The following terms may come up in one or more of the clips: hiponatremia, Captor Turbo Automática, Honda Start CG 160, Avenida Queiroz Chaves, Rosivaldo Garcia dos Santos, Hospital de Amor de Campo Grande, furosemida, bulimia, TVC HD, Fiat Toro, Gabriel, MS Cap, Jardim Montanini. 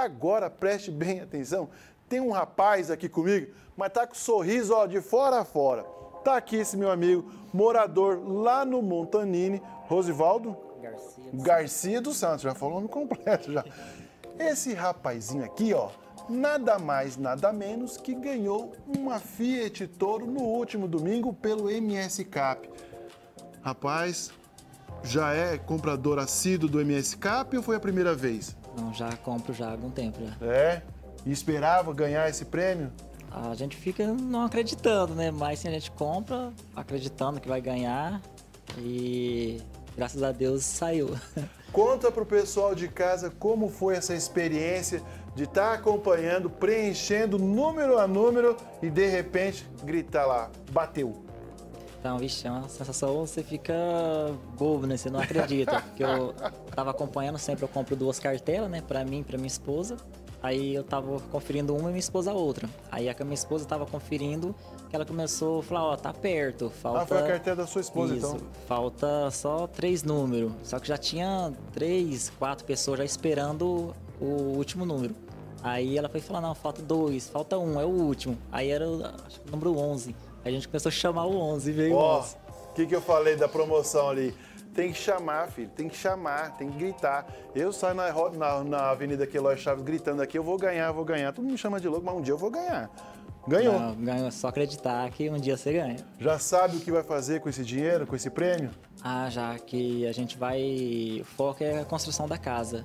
Agora, preste bem atenção, tem um rapaz aqui comigo, mas tá com sorriso, ó, de fora a fora. Tá aqui esse meu amigo, morador lá no Montanini, Rosivaldo Garcia dos Santos, já falou o nome completo já. Esse rapazinho aqui, ó, nada mais, nada menos que ganhou uma Fiat Toro no último domingo pelo MS Cap. Rapaz, já é comprador assíduo do MS Cap ou foi a primeira vez? Não, já compro já há algum tempo já. É? E esperava ganhar esse prêmio? A gente fica não acreditando, né? Mas sim, a gente compra acreditando que vai ganhar e graças a Deus saiu. Conta pro pessoal de casa como foi essa experiência de estar acompanhando, preenchendo número a número e de repente gritar lá, bateu. Então, vixe, é uma sensação, você fica bobo, né? Você não acredita. Porque eu tava acompanhando sempre, eu compro duas cartelas, né? Pra mim e pra minha esposa. Aí eu tava conferindo uma e minha esposa a outra. Aí a minha esposa tava conferindo, que ela começou a falar, ó, tá perto, falta... Ah, foi a carteira da sua esposa, isso, então. Falta só 3 números. Só que já tinha 3, 4 pessoas já esperando o último número. Aí ela foi falar, não, falta 2, falta 1, é o último. Aí era, acho que o número 11. Aí a gente começou a chamar o 11 e veio o 11. Ó, o que eu falei da promoção ali? Tem que chamar, filho, tem que chamar, tem que gritar. Eu saio na Avenida Queiroz Chaves gritando aqui, eu vou ganhar, vou ganhar. Todo mundo me chama de louco, mas um dia eu vou ganhar. Ganhou. Não, ganhou, só acreditar que um dia você ganha. Já sabe o que vai fazer com esse dinheiro, com esse prêmio? Ah, já que a gente vai... O foco é a construção da casa.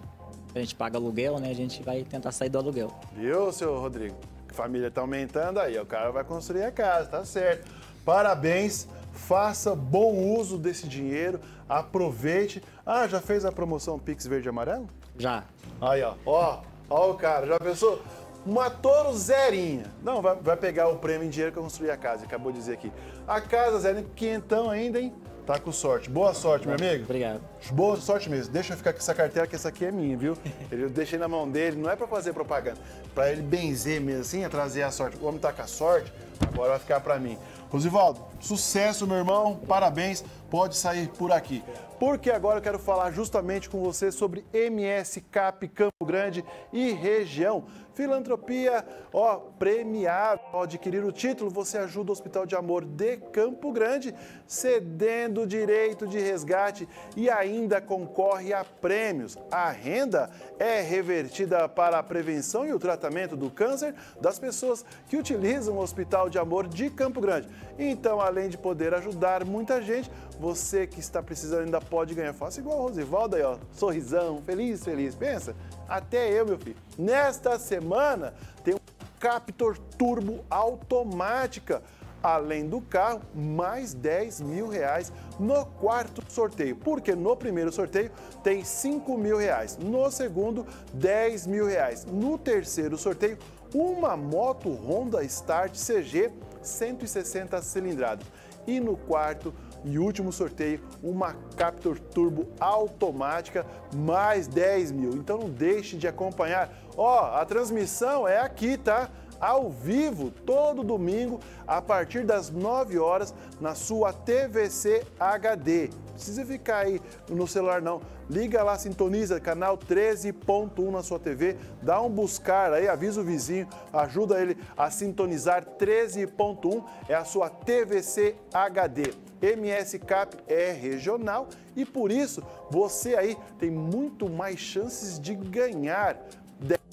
A gente paga aluguel, né? A gente vai tentar sair do aluguel. Viu, seu Rodrigo? A família tá aumentando aí, o cara vai construir a casa, tá certo. Parabéns. Faça bom uso desse dinheiro, aproveite. Ah, já fez a promoção Pix Verde e Amarelo? Já. Aí, ó. Ó o cara, já pensou? Uma Toro zerinha. Não, vai pegar o prêmio em dinheiro que eu construí a casa, acabou de dizer aqui. A casa zerinha, quentão ainda, hein? Tá com sorte. Boa sorte, meu amigo. Obrigado. Boa sorte mesmo. Deixa eu ficar com essa carteira, que essa aqui é minha, viu? Eu deixei na mão dele, não é pra fazer propaganda, pra ele benzer mesmo, assim, é trazer a sorte. O homem tá com a sorte, agora vai ficar pra mim. Rosivaldo, sucesso, meu irmão. Parabéns. Pode sair por aqui. Porque agora eu quero falar justamente com você sobre MS Cap Campo Grande e região. Filantropia, ó, premiada. Ao adquirir o título, você ajuda o Hospital de Amor de Campo Grande, cedendo o direito de resgate e ainda concorre a prêmios. A renda é revertida para a prevenção e o tratamento do câncer das pessoas que utilizam o Hospital de Amor de Campo Grande. Então, além de poder ajudar muita gente, você que está precisando ainda pode ganhar. Faça igual o Rosivaldo aí, ó, sorrisão, feliz, feliz. Pensa, até eu, meu filho. Nesta semana tem um Captor Turbo Automática. Além do carro, mais 10 mil reais no quarto sorteio. Porque no primeiro sorteio tem 5 mil reais, no segundo 10 mil reais. No terceiro sorteio, uma moto Honda Start CG 160 cilindradas. E no quarto e último sorteio, uma Captor Turbo Automática, mais 10 mil. Então não deixe de acompanhar. Ó, a transmissão é aqui, tá? Ao vivo, todo domingo, a partir das 9 horas, na sua TVC HD. Não precisa ficar aí no celular, não. Liga lá, sintoniza, canal 13.1 na sua TV, dá um buscar aí, avisa o vizinho, ajuda ele a sintonizar. 13.1 é a sua TVC HD. MS Cap é regional e por isso você aí tem muito mais chances de ganhar.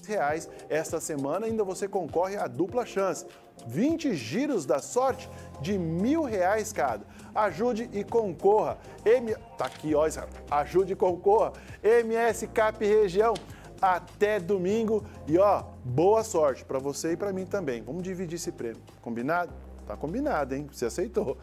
R$10 esta semana, ainda você concorre à dupla chance. 20 giros da sorte de R$1.000 cada. Ajude e concorra. Tá aqui, ó, ajude e concorra. MS Cap Região, até domingo. E ó, boa sorte para você e para mim também. Vamos dividir esse prêmio. Combinado? Tá combinado, hein? Você aceitou.